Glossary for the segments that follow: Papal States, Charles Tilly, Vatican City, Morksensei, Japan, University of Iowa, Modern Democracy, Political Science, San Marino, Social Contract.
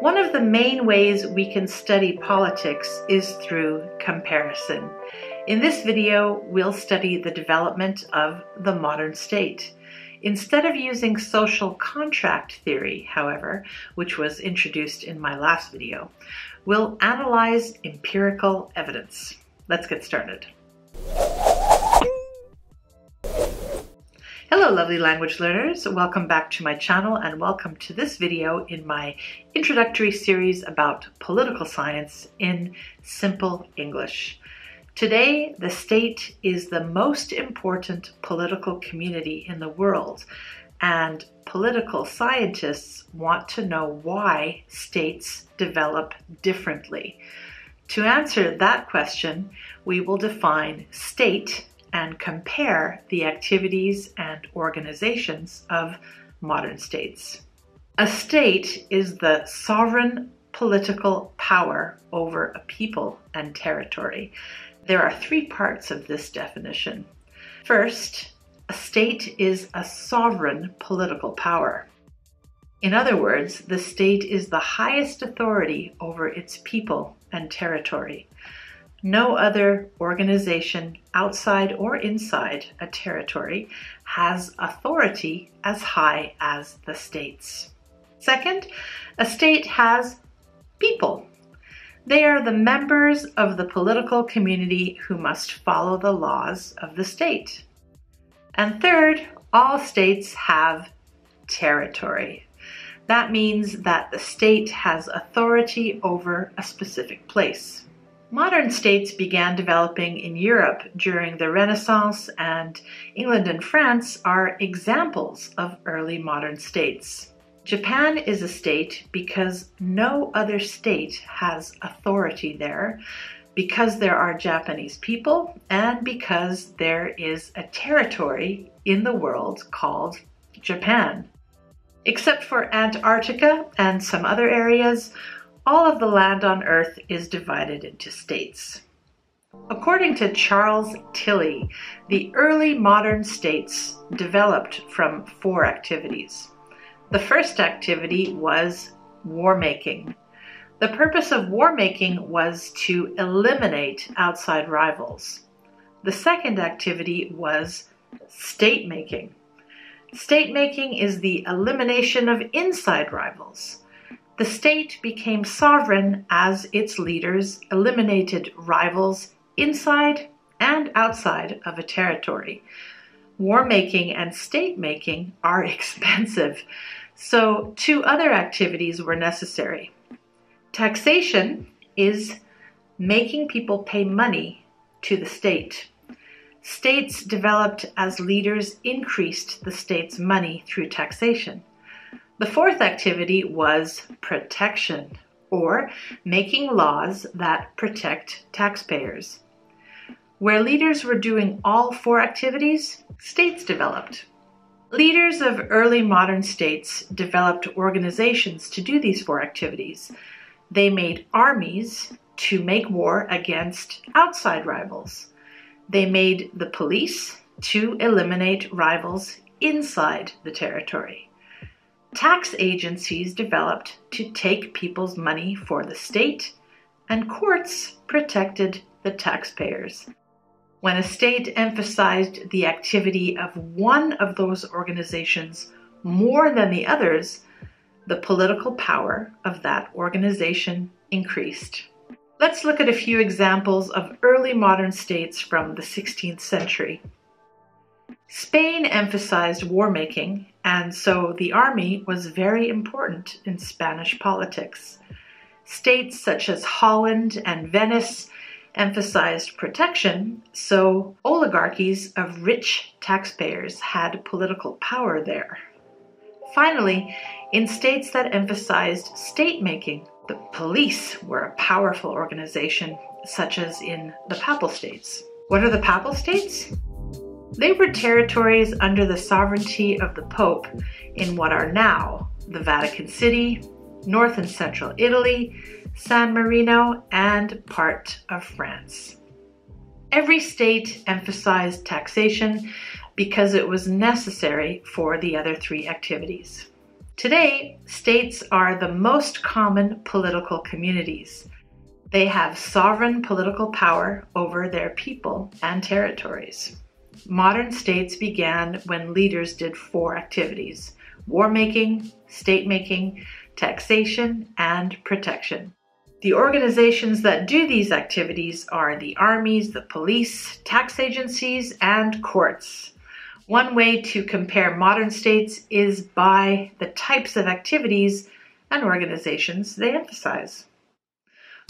One of the main ways we can study politics is through comparison. In this video, we'll study the development of the modern state. Instead of using social contract theory, however, which was introduced in my last video, we'll analyze empirical evidence. Let's get started. Hello, lovely language learners. Welcome back to my channel and welcome to this video in my introductory series about political science in simple English. Today, the state is the most important political community in the world, and political scientists want to know why states develop differently. To answer that question, we will define state and compare the activities and organizations of modern states. A state is the sovereign political power over a people and territory. There are three parts of this definition. First, a state is a sovereign political power. In other words, the state is the highest authority over its people and territory. No other organization outside or inside a territory has authority as high as the state's. Second, a state has people. They are the members of the political community who must follow the laws of the state. And third, all states have territory. That means that the state has authority over a specific place. Modern states began developing in Europe during the Renaissance, and England and France are examples of early modern states. Japan is a state because no other state has authority there, because there are Japanese people, and because there is a territory in the world called Japan. Except for Antarctica and some other areas, all of the land on Earth is divided into states. According to Charles Tilly, the early modern states developed from four activities. The first activity was war-making. The purpose of war-making was to eliminate outside rivals. The second activity was state-making. State-making is the elimination of inside rivals. The state became sovereign as its leaders eliminated rivals inside and outside of a territory. War-making and state-making are expensive, so two other activities were necessary. Taxation is making people pay money to the state. States developed as leaders increased the state's money through taxation. The fourth activity was protection, or making laws that protect taxpayers. Where leaders were doing all four activities, states developed. Leaders of early modern states developed organizations to do these four activities. They made armies to make war against outside rivals. They made the police to eliminate rivals inside the territory. Tax agencies developed to take people's money for the state, and courts protected the taxpayers. When a state emphasized the activity of one of those organizations more than the others, the political power of that organization increased. Let's look at a few examples of early modern states from the 16th century. Spain emphasized war-making, and so the army was very important in Spanish politics. States such as Holland and Venice emphasized protection, so oligarchies of rich taxpayers had political power there. Finally, in states that emphasized state-making, the police were a powerful organization, such as in the Papal States. What are the Papal States? They were territories under the sovereignty of the Pope in what are now the Vatican City, north and central Italy, San Marino, and part of France. Every state emphasized taxation because it was necessary for the other three activities. Today, states are the most common political communities. They have sovereign political power over their people and territories. Modern states began when leaders did four activities: war-making, state-making, taxation, and protection. The organizations that do these activities are the armies, the police, tax agencies, and courts. One way to compare modern states is by the types of activities and organizations they emphasize.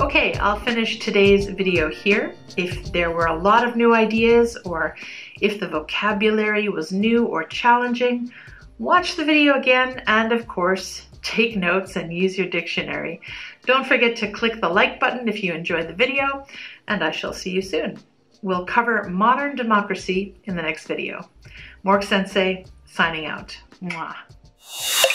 Okay, I'll finish today's video here. If there were a lot of new ideas, or if the vocabulary was new or challenging, watch the video again and, of course, take notes and use your dictionary. Don't forget to click the like button if you enjoyed the video, and I shall see you soon. We'll cover modern democracy in the next video. Morksensei, signing out. Mwah.